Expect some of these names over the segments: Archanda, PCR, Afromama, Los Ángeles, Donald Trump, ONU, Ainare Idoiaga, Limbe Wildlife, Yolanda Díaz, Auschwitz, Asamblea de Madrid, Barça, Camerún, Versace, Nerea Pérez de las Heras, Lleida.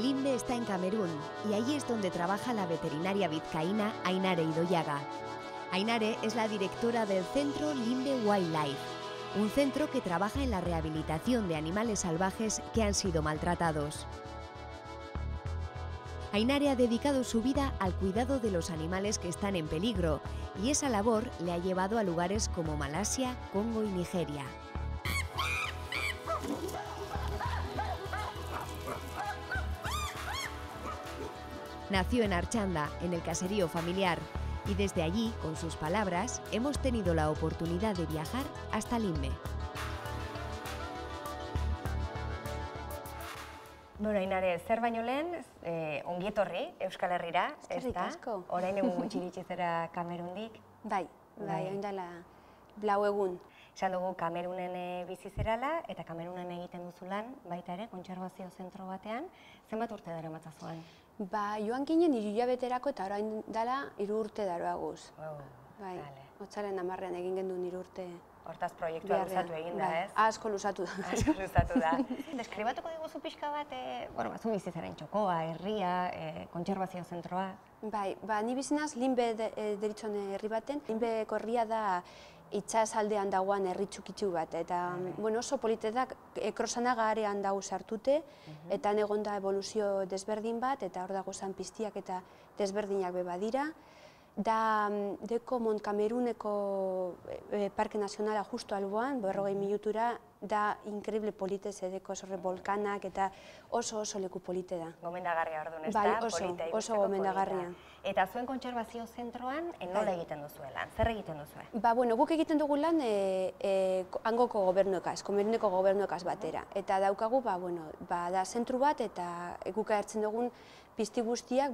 Limbe está en Camerún y allí es donde trabaja la veterinaria vizcaína Ainare Idoiaga. Ainare es la directora del centro Limbe Wildlife, un centro que trabaja en la rehabilitación de animales salvajes que han sido maltratados. Ainare ha dedicado su vida al cuidado de los animales que están en peligro y esa labor le ha llevado a lugares como Malasia, Congo y Nigeria. Nació en Archanda, en el caserío familiar, y desde allí, con sus palabras, hemos tenido la oportunidad de viajar hasta Limbe. Bueno, Ainare, zer baino lehen, ongi etorri, Euskal Herrira, ez da? Orain egun gutxiritzera Kamerundik. Bai, orain dela blau egun. Esan dugu Kamerunen bizi zerala eta Kamerunen egiten duzu lan, baita ere, kontserbazio zentro batean, zenbat urte daramatza zuen? Joan ginen 3 hilabeterako eta orain dela 3 urte daroaguz. Bai, otsaiaren 10ean egin gendun 3 urte. Hortaz proiektua luzatu egin da, ez? Asko luzatu da. Asko luzatu da. Deskribatuko diguzu pixka bat, zu bizitzaren txokoa, herria, kontserbazio zentroa? Bai, ni bizinaz Limbe deritzon herri baten. Limbeko herria da itxasaldean dagoan herri txukitxu bat. Eta oso politetak Krosanaga arean dago sartute, eta negon da evoluzio desberdin bat, eta hor dago zanpiztiak eta desberdinak beba dira. Da deko Kameruneko Parke Nazionala justu alboan, 40 minutura, da inkreible politez edeko zorre bolkanak eta oso leku polite da. Gomendagarria orduan, ez da? Oso gomendagarria. Eta zuen kontserbazio zentroan nola egiten duzuela? Zer egiten duzue? Guk egiten dugu lan angoko gobernuekaz, Kameruneko gobernuekaz batera. Eta daukagu, da zentru bat eta guk hartzen dugun pizti guztiak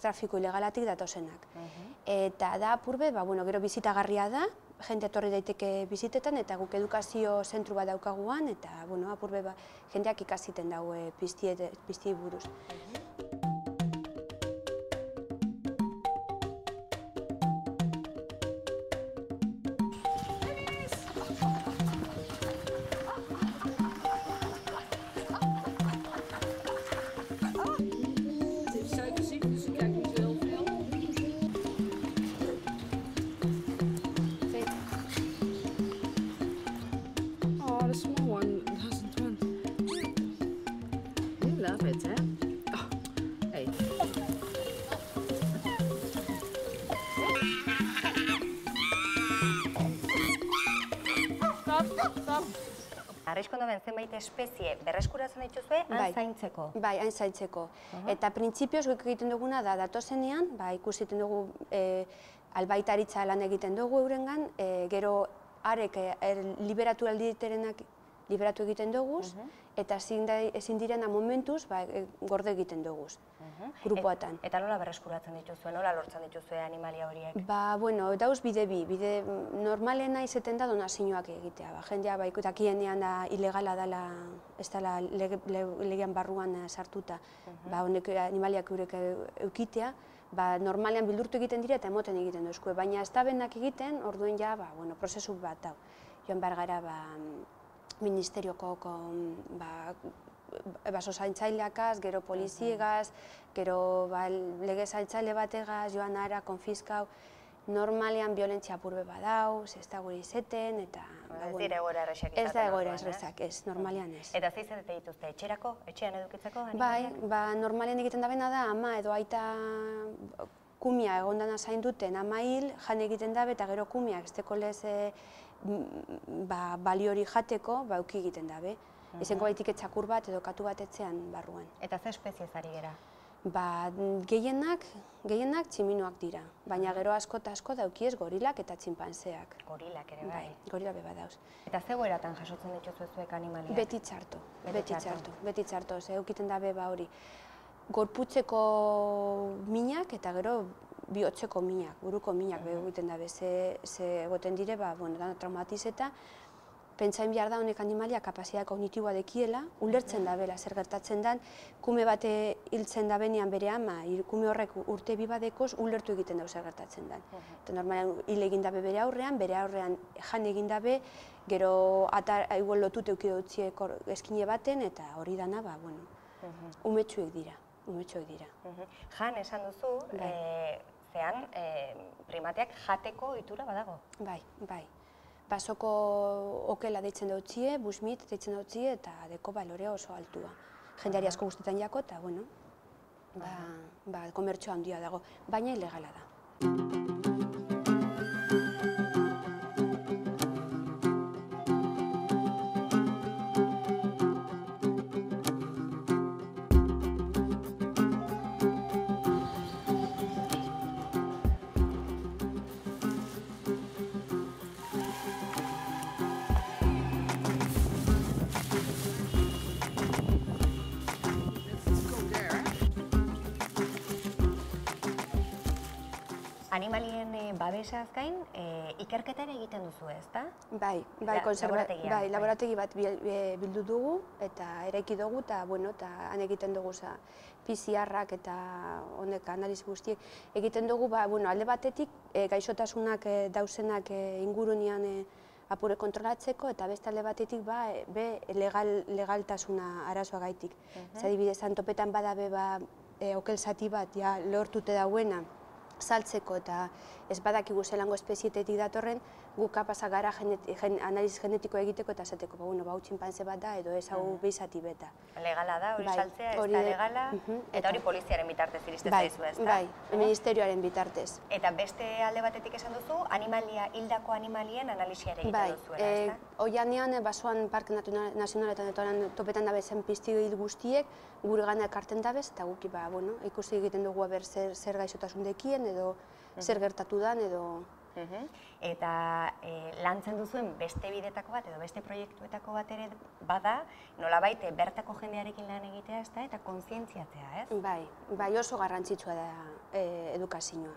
trafiko ilegalatik datozenak. Eta da apurbe, gero bizitagarria da, jente etorri daiteke bizitetan, eta guk edukazio zentru bat daukaguan, eta apurbe jenteak ikasiten dago piztiei buruz. Arrizko noben zenbait espezie berreskuratzen dituzue hain zaintzeko? Bai, hain zaintzeko. Eta printzipioz egiten duguna da datozenean, ikusiten dugu albaitaritza lan egiten dugu eurengan, gero arek liberatu alditerenak liberatu egiten duguz, eta ezin direna momentuz gorde egiten duguz, grupoatan. Eta nola berreskuratzen dituzue, nola lortzen dituzue animalia horiek? Dauz bide normalena izeten da donazioak egitea. Jendea dakienean ilegala dela, ez dela legean barruan sartuta, animaliak eurek eukitea, normalean bildurtu egiten dira eta emoten egiten duzue, baina ez da benak egiten, orduen ja, prozesu bat dau. Joan behar gara, ministerioko baso zaintzaileakaz, gero poliziegaz, gero lege zaintzaile bategaz, joan ara, konfiskau, normalean biolentzia apurbe badau, ez da gure izeten, eta... Ez dira egoera errezak izaten. Ez da egoera errezak, ez, normalean ez. Eta ze izate dituzte, etxerako, etxean edukitzeko? Bai, normalean egiten da bena da, ama edo aita kumia egondana zain duten, ama hil, jan egiten da, eta gero kumia, ezteko lez... bali hori jateko, uki egiten dabe. Ezenko baitik etxakur bat edo katu bat etxean barruan. Eta ze espeziez ari gara? Gehienak tximinoak dira, baina gero asko eta asko daukiez gorilak eta tximpanzeak. Gorilak ere bai? Bai, gorilak beba dauz. Eta ze goeratan jasotzen dituzuek animaliak? Beti txarto, eukiten dabe hori. Gorputzeko minak eta gero bihotzeko minak, buruko minak egiten dabe, ze egoten dire, traumatizeta, pentsain behar da honek animalia kapazitatea kognitiboa dekiela, ulertzen dabela, zer gertatzen dan, kume bate hiltzen dabenean bere ama, kume horrek urte bibadekoz, ulertu egiten dau zer gertatzen dan. Normalean hil egin dabe bere aurrean jan egin dabe, gero lotut eukidotzie eskine baten, eta hori dana, umetsuek dira. multxoak dira. Jan, esan duzu, zean primateak jateko itura badago. Bai, bai. Basoko okela deitzen dautzie, busmit deitzen dautzie eta deko balorea oso altua. Jendeari asko guztetan jako eta, bueno, komertxoa handia dago, baina ilegala da. Animalien babesaz gain, ikerketara egiten duzu ez, da? Bai, laborategi bat bildu dugu eta eraiki dugu eta, bueno, eta han egiten dugu PCR-ak eta honek analiz guztiek. Egiten dugu, bueno, alde batetik gaixotasunak dauzenak ingurunean apure kontrolatzeko eta beste alde batetik be legaltasuna arazoa gaitik. Adibidez, antopetan badabe okelzati bat lehortute dauena, saltzeko eta ez badakigu zelango espezietetik datorren, gu kapazak gara analiz genetiko egiteko eta esateko, hau txinpantze bat da edo ez hau behizati beta. Legala da, hori saltzea, ez da legala, eta hori poliziaren bitartez iristen zaizu, ez da? Bai, ministerioaren bitartez. Eta beste alde batetik esan duzu, animalia, hildako animalien analiziare egiten duzuela, ez da? Bai, oianean, basoan park nazionaletan eta topetan dabe zen piztigil guztiek, gure gana ekarten dabez, eta guki, bueno, ikusi egiten dugu aber zer gaixotasun dekien, edo zer gertatu dan, edo... Eta lantzen duzuen beste bidetako bat, edo beste proiektuetako bat ere bada, nola baite bertako jendearekin lan egitea ez da, eta kontzientziatzea, ez? Bai, bai oso garrantzitsua da edukazioa.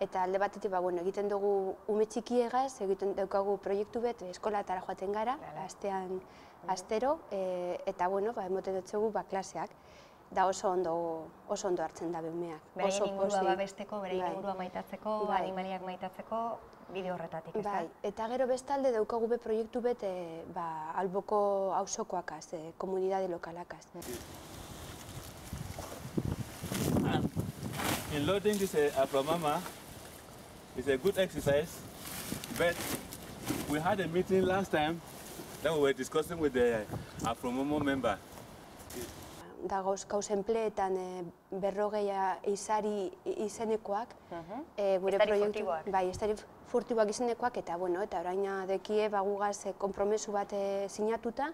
Eta alde batetik, bueno, egiten dugu ume txikiegaz, egiten daukagu proiektu bet, eskolatara joaten gara, astean, astero, eta, bueno, emoten dutzegu klaseak. Da oso ondo hartzen dabe umeak. Beraien ingurua babesteko, beraien ingurua maitatzeko, animaliak maitatzeko, bide horretatik, ez da? Bai, eta gero bestalde daukagu be proiektu bet alboko auzokoakaz, komunidade lokalakaz. Unloading this Afromama is a good exercise, but we had a meeting last time that we were discussing with the Afromama member. Dago kausenpleetan 50 izari izenekoak, izari furtiboak izenekoak, eta orain dekie gugaz kompromesu bat sinatuta,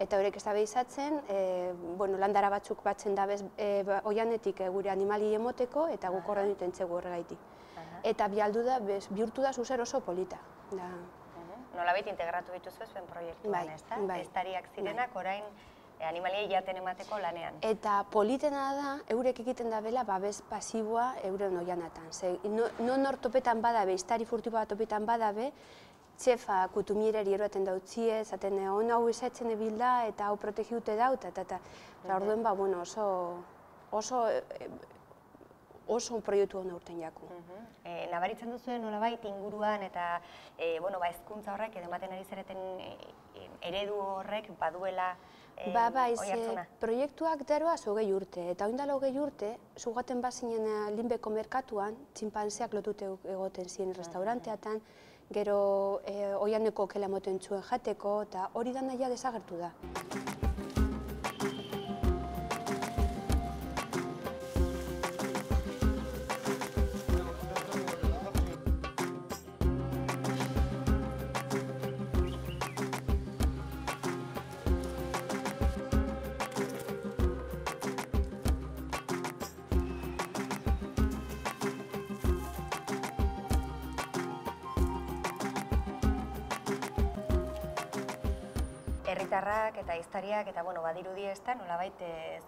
eta horrek ez da behizatzen, landara batzuk batzen dabez oianetik gure animali emoteko, eta guk horren duten txegu horregaitik. Eta bihurtu da zuzer oso polita. Nolabait integratu bituzue zuen proiektuan, ez da? Bestariak zirenak orain animalia jaten emateko lanean. Eta politena da, eurek egiten da bela, babes pasiboa euren oianatan. Non hortopetan badabe, iztari furtipo bat topetan badabe, txefa kutumiereri eroaten dautzie, zaten hon hau izatzen ebilda eta hau protegiute daut, eta orduen oso proiektu hona urten jako. Nabaritzen duzuen nolabait inguruan eta hezkuntza horrek, edematen ari zareten eredu horrek baduela oiartzuna. Ba, proiektuak daroa zogei urte, eta oindala hogei urte, zugaten bat zinen Limbeko merkatuan, txinpantzeak lotute egoten ziren restauranteatan, gero oianeko okela moten txuen jateko, eta hori da naia desagertu da. Herritarrak eta iztariak eta badirudi ez da, nolabait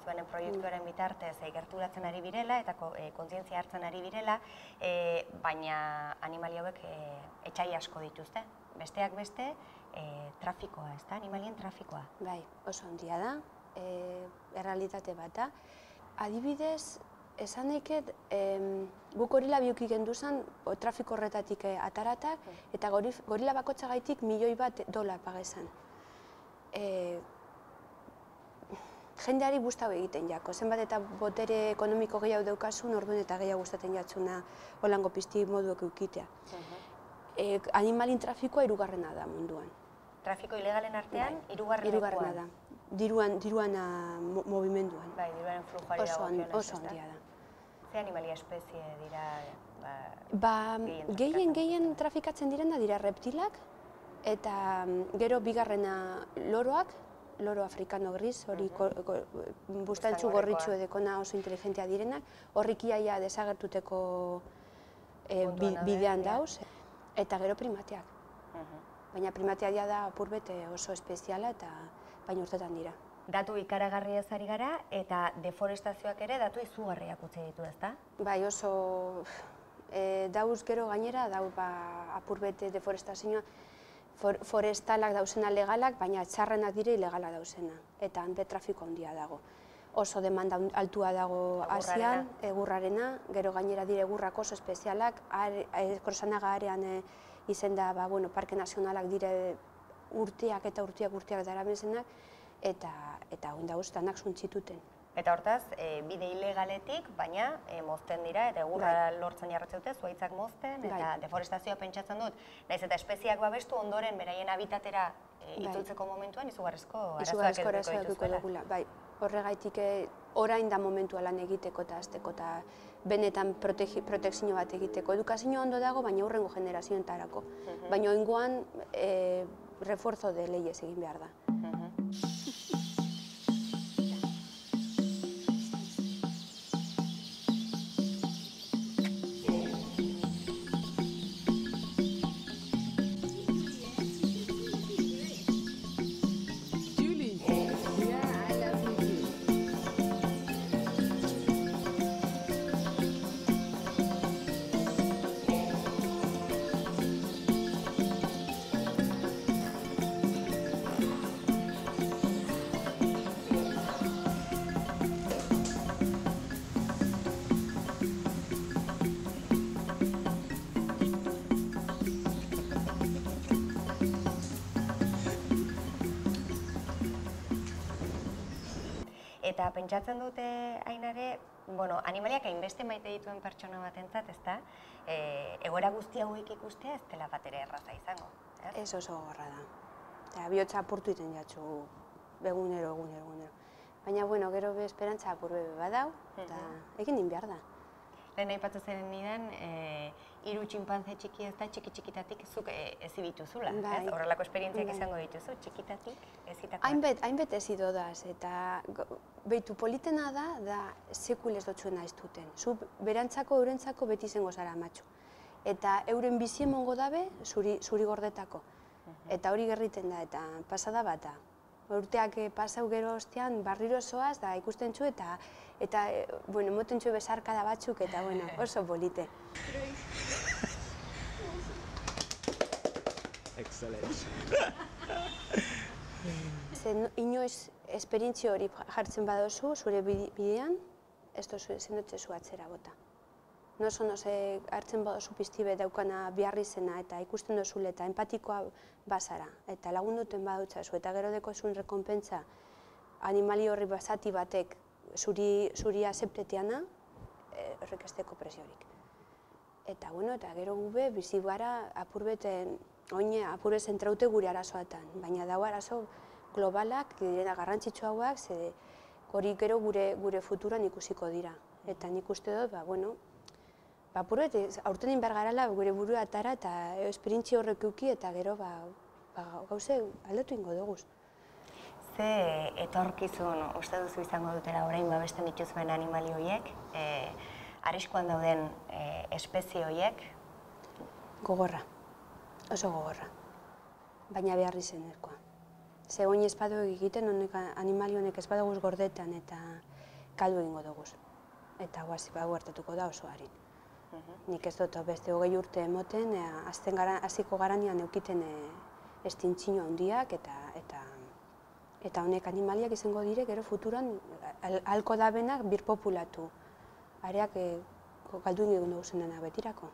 zuen proiektuaren bitartez gerturatzen ari birela eta kontzientzia hartzen ari birela, baina animali hauek etxai asko dituzte. Besteak beste, trafikoa, ez da, animalien trafikoa. Bai, oso handia da, errealitate bat da. Adibidez, esan eiket, gorila biuki genduzan trafiko horretatik ataratak eta gorila bakotxagaitik $1.000.000 pagezan. jendeari gustau egiten jako, zenbat eta botere ekonomiko gehiago daukazun, orduan eta gehiago gustatzen jatzuna holango pizti moduak eukitea. Animalin trafikoa hirugarrena da munduan. Trafiko ilegalen artean, hirugarrena da. Diruan movimenduan. Bai, diruan flujoari dago. Oso handia da. Ze animalia espezie dira gehien trafikatzen direna dira reptilak, eta gero bigarrena loroak, loro afrikano gris, hori bustantzu gorritxu edekona oso inteligentia direnak, horrik iaia desagertuteko bidean dauz, eta gero primateak. Baina primatea da apurbete oso espeziala eta baina urtetan dira. Datu ikaragarria zari gara eta deforestazioak ere datu izugarriak utzi ditu, ezta? Bai, oso dauz gero gainera, dau apurbete deforestazioa, forestalak dauzena legalak, baina txarrenak dire ilegala dauzena. Eta hanbe trafiko handia dago. Oso demanda altua dago Asian, egurrarena, gero gainera dire egurrak oso espezialak, Korsanaga arean izen da parke nazionalak dire urteak daramezenak, eta dauztanak suntzituten. Eta hortaz, bide ilegaletik, baina mozten dira, eta egurra lortzen jarratzeute, zuaitzak mozten, eta deforestazioa pentsatzen dut. Naiz eta espeziak babestu ondoren beraien habitatera itzultzeko momentuan izugarrizko arazoak edukiko dituzkoela. Bai, horregaitik orain da momentua lan egiteko eta azteko, eta benetan protekzio bat egiteko. Edukazio ondo dago, baina hurrengo generazioentarako. Baina oingoan reforzo de leyes egin behar da. Eta pentsatzen dute, Ainare, animaliak hainbeste maite dituen pertsona batentzat, ezta? Egoera guzti hauek ikustea ez dela bat ere erraza izango. Ez oso gorra da. Eta bihotza apurtu iten jatzu egunero. Baina, gero esperantza apur bebe badau, eta egin inbiar da. Lehen aipatu zeren nidan, hiru txinpantze txiki ez da, txiki-txikitatik zuk ezibituzula, ez? Horrelako esperientziak izango dituzu, txikitatik ezitakoa. Hainbet ezidodaz, eta behitu politena da sekul ez dotxuen aiztuten. Zu berantzako, eurentzako beti izango zara amatxu. Eta euren bizi emongo dabe, zuri gordetako. Eta hori gerriten da, eta pasada bat da. Urteak pasau gero ostean barriro zoaz, da ikusten txu eta moten txu bezarkada batzuk, eta oso polite. Excelente. Inoiz esperientzio hori jartzen badozu, zure bidean, ez dozu zendotzezu atzera bota. Nozo hartzen badozu piztibe daukana biarri zena, eta ikusten dozule eta empatikoa bazara, eta lagun duten badutzazu, eta gero dekozun rekompentza animali horri bazati batek zuri azepteteana, horrek esteko presiorik. Eta gero gube bizi gara apurbeten, oine apurbezen traute gure arazoatan, baina dago arazo globalak, direna garrantzitsu hauak, hori gero gure futuran ikusiko dira. Eta nik uste dut, apurbet, aurten inbar garala gure buru atara eta esperientzi horrek euki, eta gero gauze aldatu ingo duguz. Ze etorkizun uste duzu izango dutela orain babesten dituzuen animali horiek, arriskuan dauden espezie horiek? Gogorra, oso gogorra, baina beharri zen erkoa. Ze oin espadu egiten, animali honek espaduguz gordetan eta kaldu egingo duguz. Eta guazi guartatuko da oso harin. Nik ez dut beste 20 urte emoten, aziko garanean eukiten estintxino handiak, eta honek animaliak izango dire, gero futuran halko dabenak birpopulatu. Areak galdu egin dugu zen dena betirako.